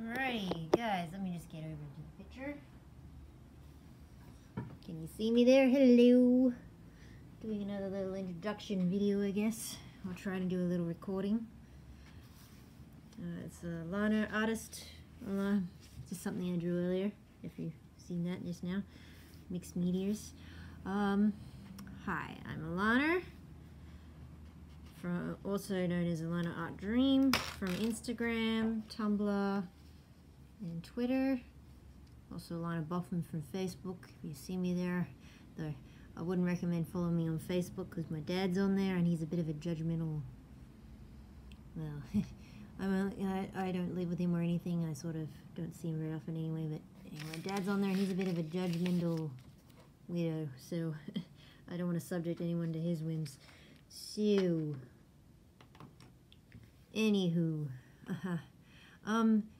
Alrighty, guys, let me just get over to the picture. Can you see me there? Hello. Doing another little introduction video, I guess. I'll try to do a little recording. It's Alana Artist. Just something I drew earlier, if you've seen that just now. Mixed meteors. Hi, I'm Alana, from, also known as Alana Art Dream, from Instagram, Tumblr, and Twitter. Also Alana Boffman from Facebook, if you see me there. Though I wouldn't recommend following me on Facebook because my dad's on there and he's a bit of a judgmental, well, I don't live with him or anything. I sort of don't see him very often anyway, but anyway, my dad's on there and he's a bit of a judgmental weirdo, so I don't want to subject anyone to his whims. So, anywho,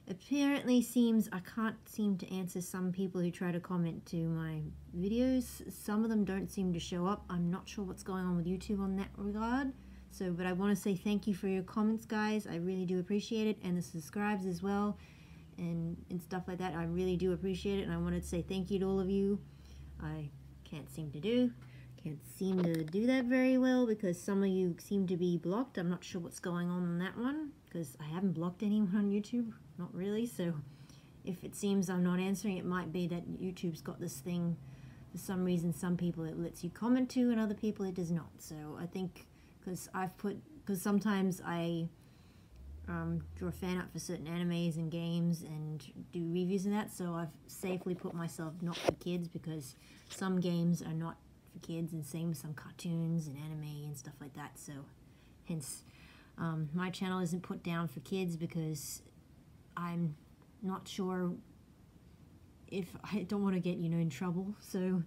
apparently seems I can't seem to answer some people who try to comment to my videos. Some of them don't seem to show up. I'm not sure what's going on with YouTube on that regard. So, but I want to say thank you for your comments, guys. I really do appreciate it, and the subscribes as well, and stuff like that. I really do appreciate it, and I wanted to say thank you to all of you. I can't seem to do that very well because some of you seem to be blocked. I'm not sure what's going on that one because I haven't blocked anyone on YouTube, not really. So if it seems I'm not answering, it might be that YouTube's got this thing. For some reason, some people it lets you comment to, and other people it does not. So I think because sometimes I draw fan art for certain animes and games and do reviews and that. So I've safely put myself not for kids because some games are not for kids, and same with some cartoons and anime and stuff like that. So hence my channel isn't put down for kids because I'm not sure if I don't want to get, you know, in trouble. So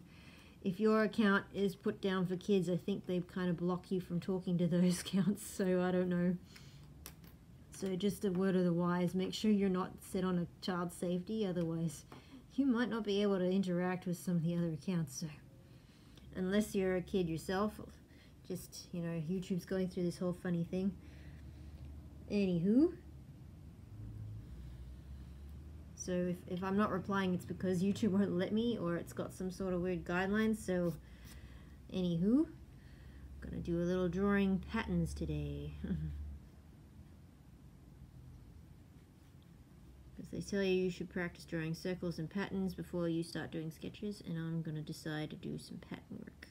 if your account is put down for kids, I think they kind of block you from talking to those accounts, so I don't know. So just a word of the wise, make sure you're not set on a child safety, otherwise you might not be able to interact with some of the other accounts. So unless you're a kid yourself, just, you know, YouTube's going through this whole funny thing. Anywho, so if I'm not replying, it's because YouTube won't let me, or it's got some sort of weird guidelines. So anywho, I'm gonna do a little drawing patterns today because they tell you should practice drawing circles and patterns before you start doing sketches, and I'm gonna decide to do some pattern work.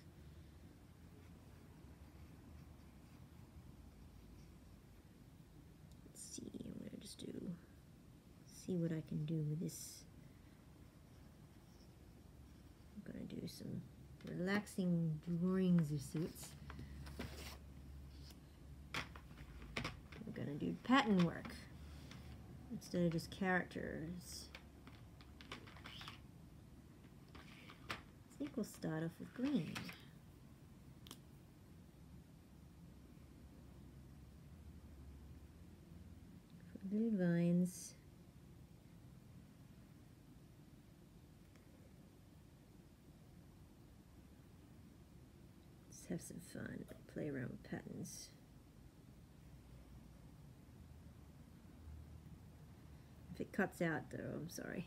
Let's see, I'm gonna just see what I can do with this. I'm gonna do some relaxing drawings of sorts. We're gonna do pattern work instead of just characters. I think we'll start off with green. For blue vines. Have some fun, play around with patterns. If it cuts out though, I'm sorry.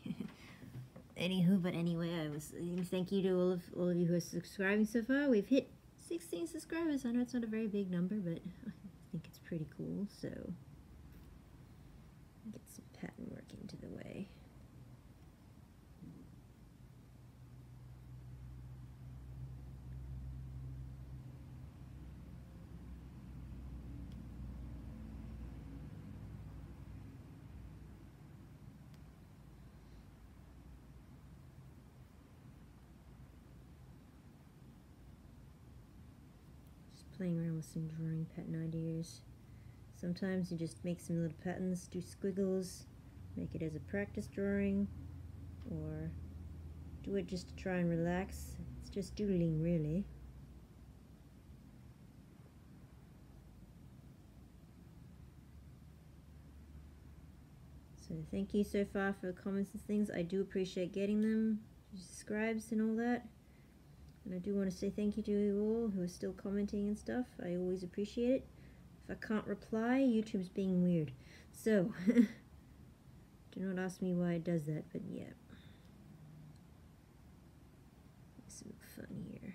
Anywho, but anyway, I was saying thank you to all of you who are subscribing so far. We've hit 16 subscribers. I know it's not a very big number, but I think it's pretty cool. So get some pattern work into the way. Playing around with some drawing pattern ideas. Sometimes you just make some little patterns, do squiggles, make it as a practice drawing, or do it just to try and relax. It's just doodling, really. So thank you so far for comments and things. I do appreciate getting them, subscribes and all that. And I do want to say thank you to you all who are still commenting and stuff. I always appreciate it. If I can't reply, YouTube's being weird. So, Do not ask me why it does that, but yeah. Some fun here.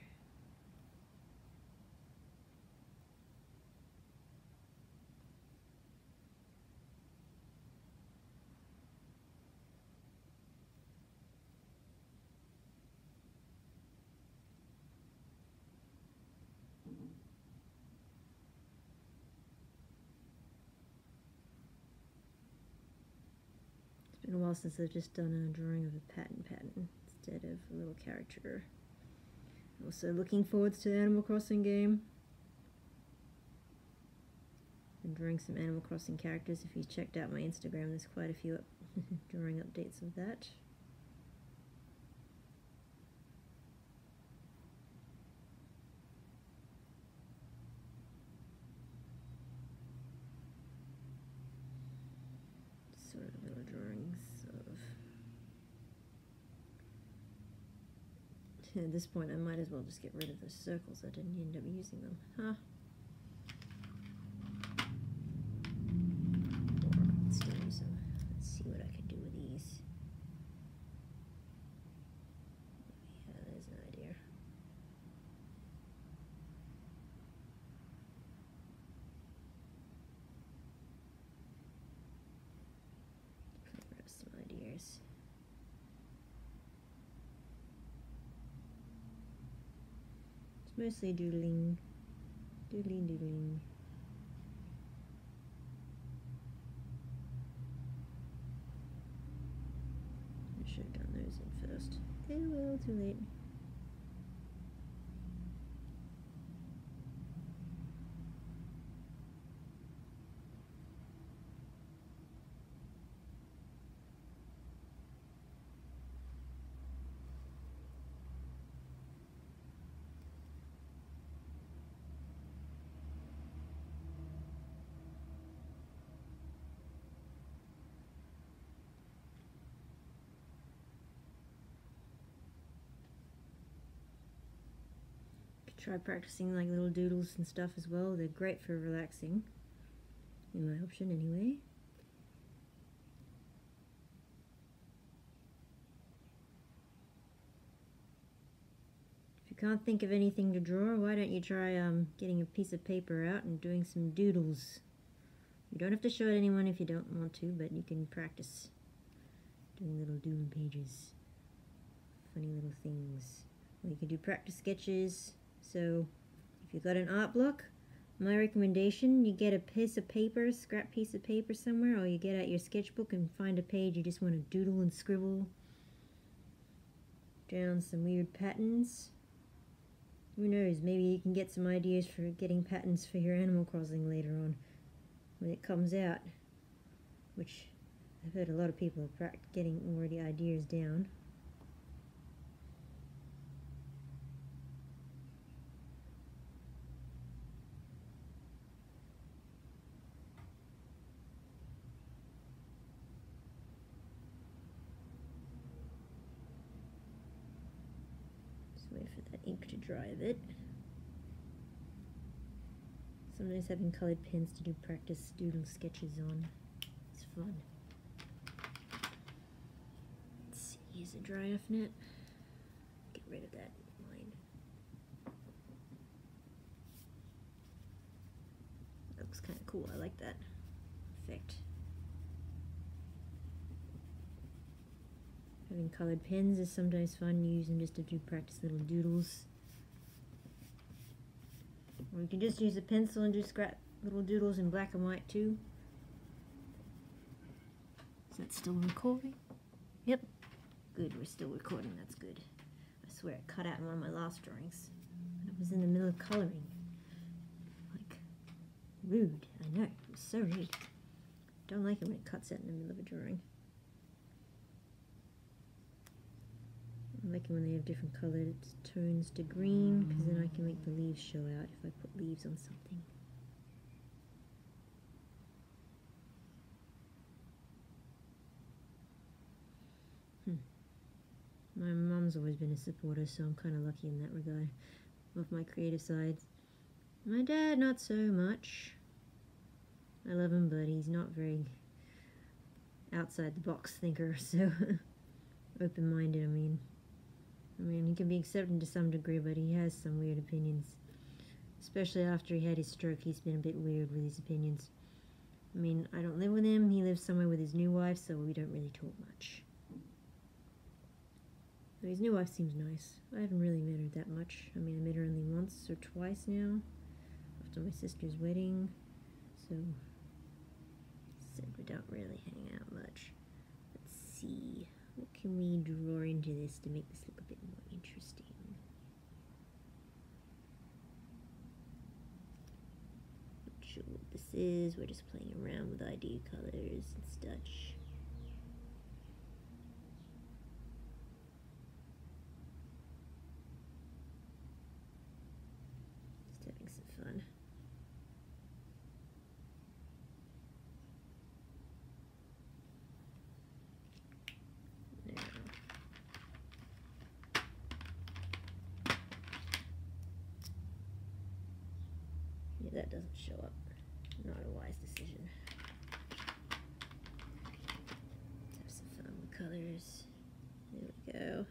It's been a while since I've just done a drawing of a pattern instead of a little caricature. Also looking forward to the Animal Crossing game. Been drawing some Animal Crossing characters. If you checked out my Instagram, there's quite a few drawing updates of that. At this point, I might as well just get rid of the circles. I didn't end up using them, huh? Let's see what I can do with these. Yeah, there's an idea. I've got some ideas. Mostly doodling, doodling, doodling. I should have done those in first. Oh well, too late. Try practicing like little doodles and stuff as well. They're great for relaxing, in my option anyway. If you can't think of anything to draw, why don't you try getting a piece of paper out and doing some doodles? You don't have to show it to anyone if you don't want to, but you can practice doing little doodle pages, funny little things. Or you can do practice sketches. So if you've got an art block, my recommendation, you get a piece of paper, scrap piece of paper somewhere, or you get out your sketchbook and find a page you just want to doodle and scribble down some weird patterns. Who knows, maybe you can get some ideas for getting patterns for your Animal Crossing later on when it comes out, which I've heard a lot of people are getting already ideas down. Wait for that ink to dry a bit. Sometimes having colored pens to do practice doodle sketches on, it's fun. Let's see, use a dry off net. Get rid of that line. That looks kind of cool, I like that effect. Having coloured pens is sometimes fun. You use them just to do practice little doodles. Or you can just use a pencil and do scrap little doodles in black and white too. Is that still recording? Yep. Good, we're still recording, that's good. I swear it cut out in one of my last drawings. I was in the middle of colouring. Like, rude, I know, it was so rude. Don't like it when it cuts out in the middle of a drawing. I like it when they have different colored tones to green, because then I can make the leaves show out if I put leaves on something. My mum's always been a supporter, so I'm kind of lucky in that regard, of my creative side. My dad, not so much. I love him, but he's not very outside the box thinker, so open-minded, I mean, he can be accepted to some degree, but he has some weird opinions. Especially after he had his stroke, he's been a bit weird with his opinions. I mean, I don't live with him. He lives somewhere with his new wife, so we don't really talk much. But his new wife seems nice. I haven't really met her that much. I mean, I met her only once or twice now, after my sister's wedding, so we don't really hang out much. Let's see. What can we draw into this to make this look a bit more interesting? Not sure what this is. We're just playing around with ID colors and such. Just having some fun. That doesn't show up. Not a wise decision. Let's have some fun with colors. There we go.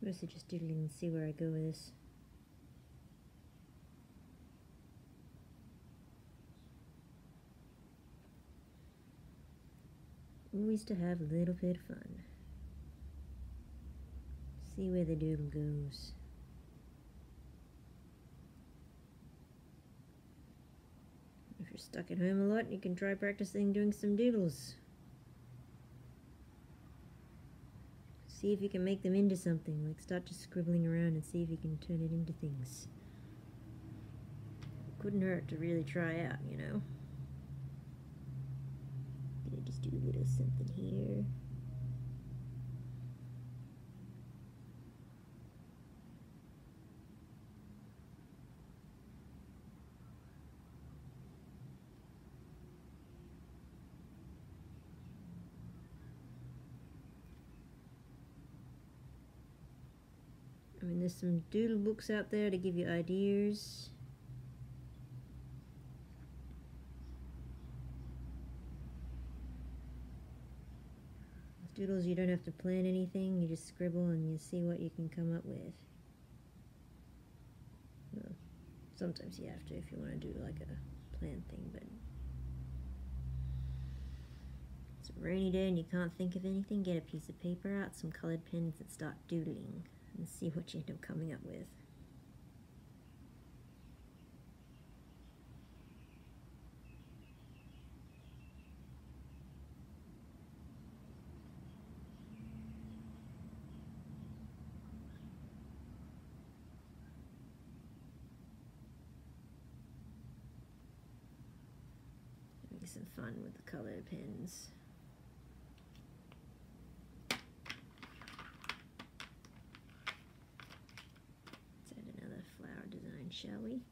Mostly just doodling and see where I go with this. Always to have a little bit of fun. See where the doodle goes. If you're stuck at home a lot, you can try practicing doing some doodles. See if you can make them into something, like start just scribbling around and see if you can turn it into things. It couldn't hurt to really try out, you know. I'm gonna just do a little something here. I mean, there's some doodle books out there to give you ideas. With doodles, you don't have to plan anything, you just scribble and you see what you can come up with. Well, sometimes you have to if you want to do like a plan thing, but it's a rainy day and you can't think of anything, get a piece of paper out, some colored pens, and start doodling. And see what you end up coming up with. Having some fun with the colored pens. Shall we?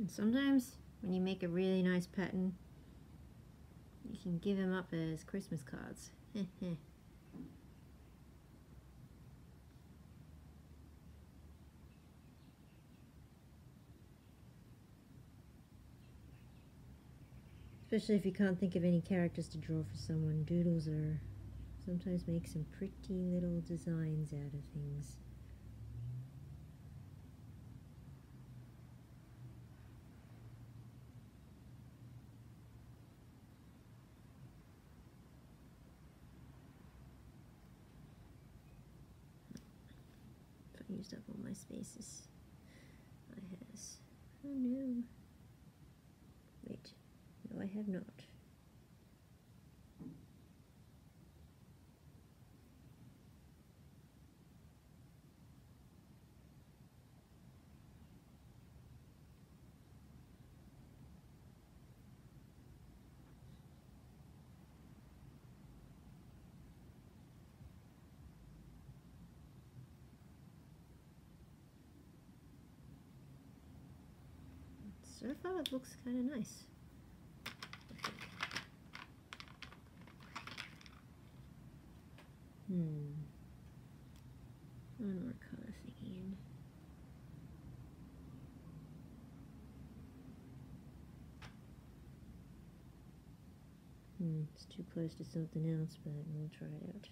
And sometimes when you make a really nice pattern, you can give them up as Christmas cards. Especially if you can't think of any characters to draw for someone, doodles are sometimes make some pretty little designs out of things. I've used up all my spaces. I has. Oh no. Wait. No, I have not. So far it looks kind of nice. One more color thinking. It's too close to something else, but we'll try it out.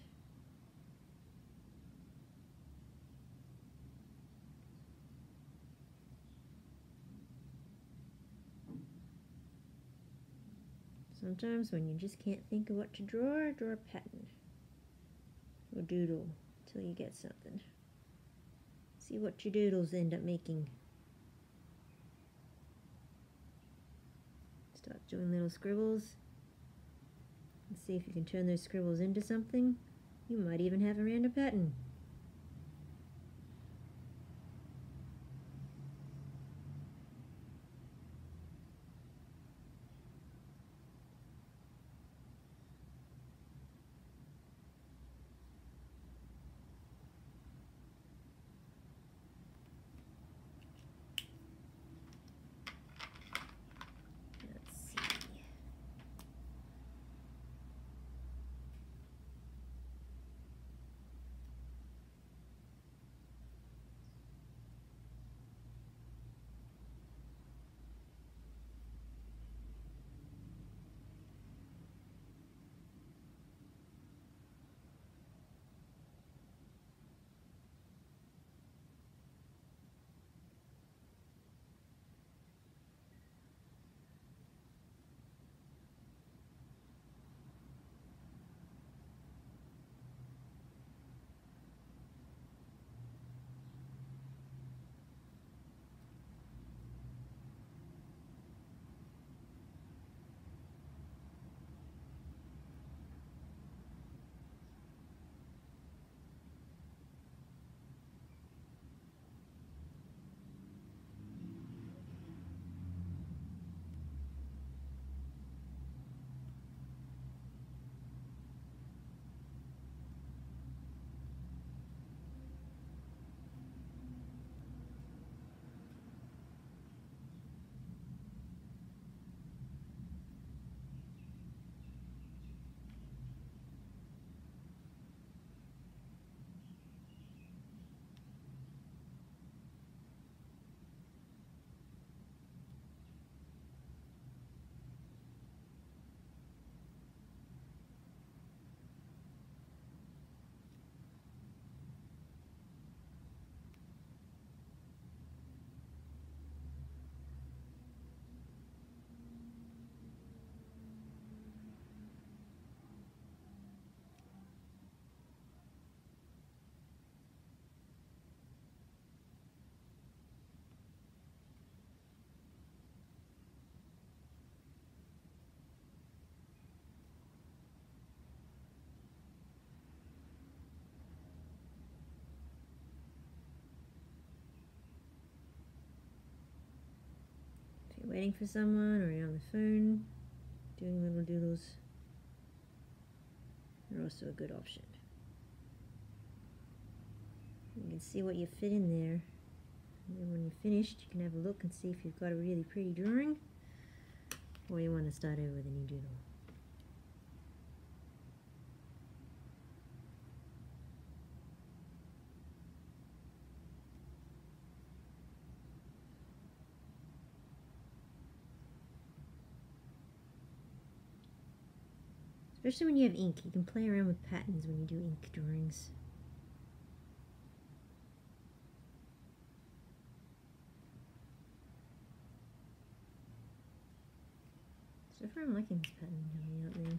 Sometimes when you just can't think of what to draw, draw a pattern or doodle till you get something. See what your doodles end up making. Start doing little scribbles and see if you can turn those scribbles into something. You might even have a random pattern. Waiting for someone or you're on the phone, doing little doodles are also a good option. You can see what you fit in there And then when you're finished, you can have a look and see if you've got a really pretty drawing, or you want to start over with a new doodle. Especially when you have ink, you can play around with patterns when you do ink drawings. So far I'm liking this pattern coming out there.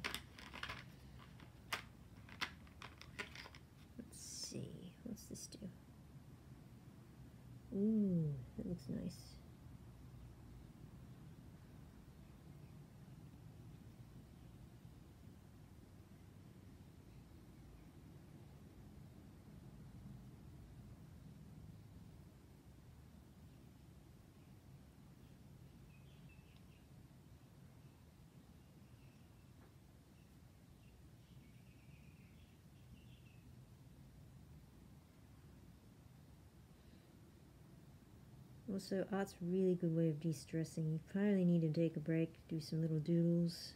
Let's see, what's this do? Ooh, that looks nice. Also, art's a really good way of de-stressing. You probably need to take a break, do some little doodles.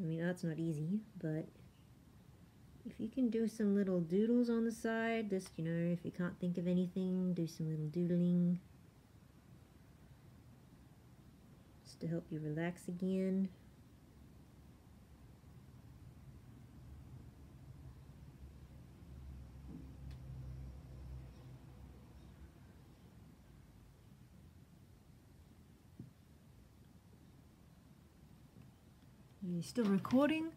I mean, art's not easy, but if you can do some little doodles on the side, just, you know, if you can't think of anything, do some little doodling. Just to help you relax again. You still recording?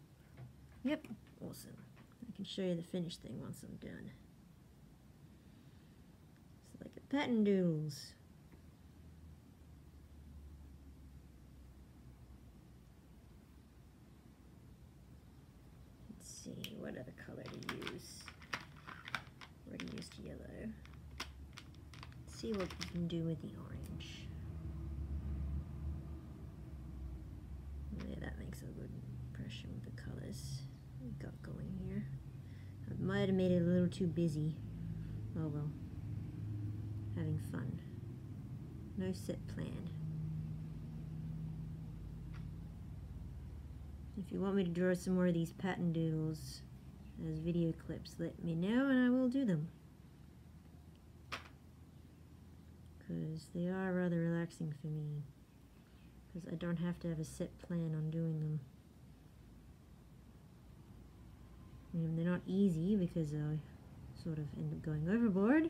Yep. Awesome. I can show you the finished thing once I'm done. It's like a pattern doodles. Let's see what other color to use. We're gonna use yellow. Let's see what we can do with the orange. That makes a good impression with the colors we've got going here. I might have made it a little too busy. Oh well. Having fun. No set plan. If you want me to draw some more of these pattern doodles as video clips, let me know and I will do them. Because they are rather relaxing for me. Because I don't have to have a set plan on doing them. I mean, they're not easy because I sort of end up going overboard.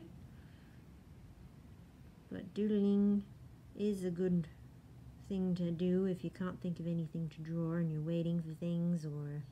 But doodling is a good thing to do if you can't think of anything to draw and you're waiting for things, or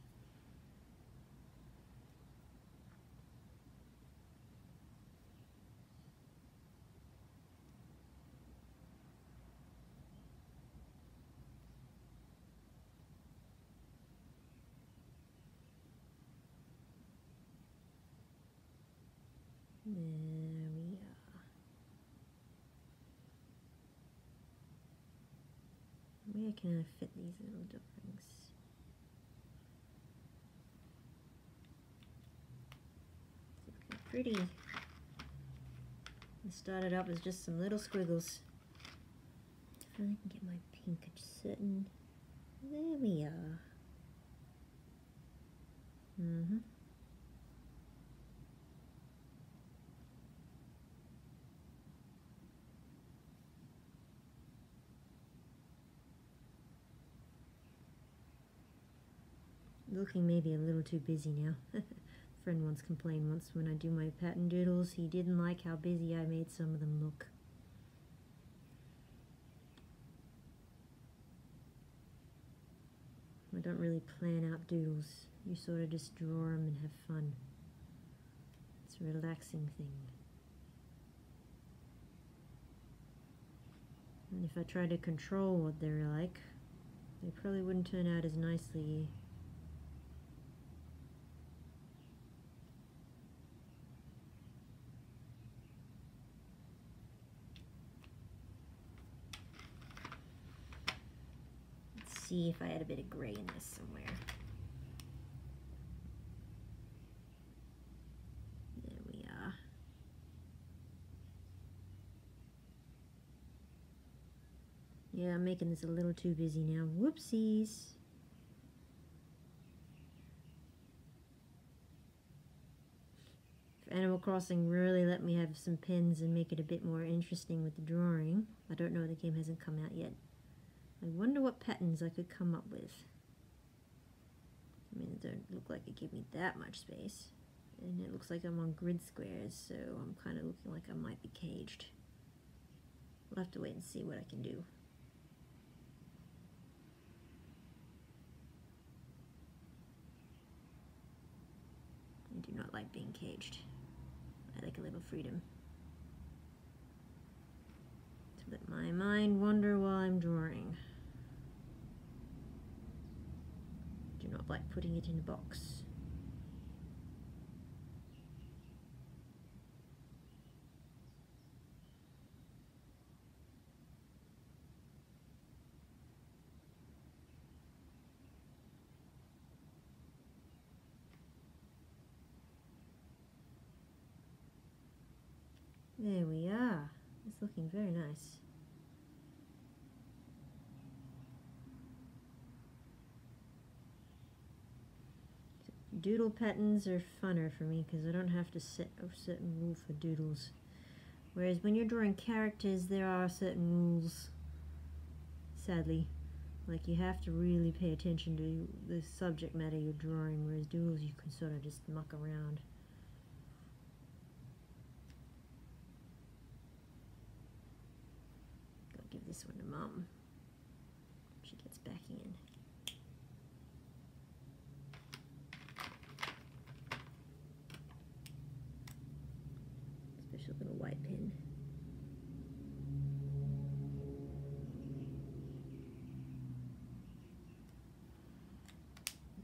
I can fit these little drawings. It's looking pretty. I started up as just some little squiggles. I can get my pink certain. There we are. Mm-hmm. Looking maybe a little too busy now. Friend once complained once when I do my pattern doodles, he didn't like how busy I made some of them look. I don't really plan out doodles. You sort of just draw them and have fun. It's a relaxing thing. And if I try to control what they're like, they probably wouldn't turn out as nicely. See if I had a bit of gray in this somewhere. There we are. Yeah, I'm making this a little too busy now. Whoopsies. If Animal Crossing really let me have some pins and make it a bit more interesting with the drawing. I don't know, the game hasn't come out yet. I wonder what patterns I could come up with. I mean, it don't look like it gave me that much space. And it looks like I'm on grid squares, so I'm kind of looking like I might be caged. We'll have to wait and see what I can do. I do not like being caged. I like a little freedom. To let my mind wander while I'm drawing. I do not like putting it in a box. There we are. It's looking very nice. Doodle patterns are funner for me because I don't have to set a certain rule for doodles. Whereas when you're drawing characters, there are certain rules, sadly. Like you have to really pay attention to the subject matter you're drawing, whereas doodles you can sort of just muck around. Give this one to Mum. She gets back in. Special little white pen.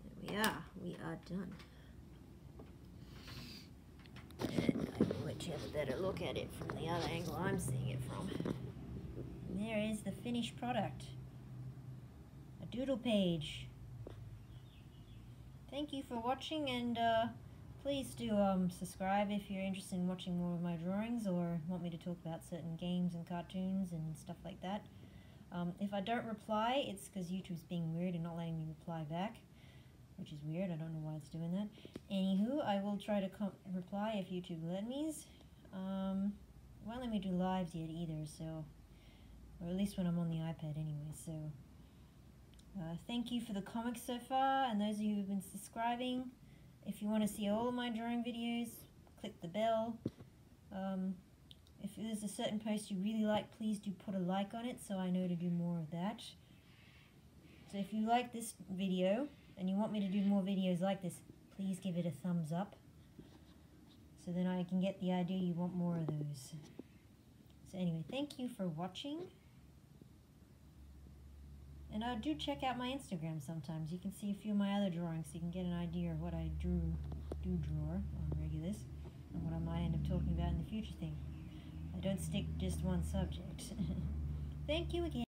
There we are. We are done. And I will let you have a better look at it from the other angle I'm seeing it from. There is the finished product, a doodle page. Thank you for watching, and please do subscribe if you're interested in watching more of my drawings or want me to talk about certain games and cartoons and stuff like that. If I don't reply, it's because YouTube's being weird and not letting me reply back, which is weird. I don't know why it's doing that. Anywho, I will try to reply if YouTube let me. Won't let me do lives yet either, so... or at least when I'm on the iPad anyway, so thank you for the comments so far, and those of you who have been subscribing. If you want to see all of my drawing videos, click the bell. If there's a certain post you really like, please do put a like on it so I know to do more of that. So if you like this video, and you want me to do more videos like this, please give it a thumbs up, so then I can get the idea you want more of those. So anyway, thank you for watching. And I do check out my Instagram sometimes. You can see a few of my other drawings, so you can get an idea of what I do draw on regulars and what I might end up talking about in the future thing. I don't stick just one subject. Thank you again.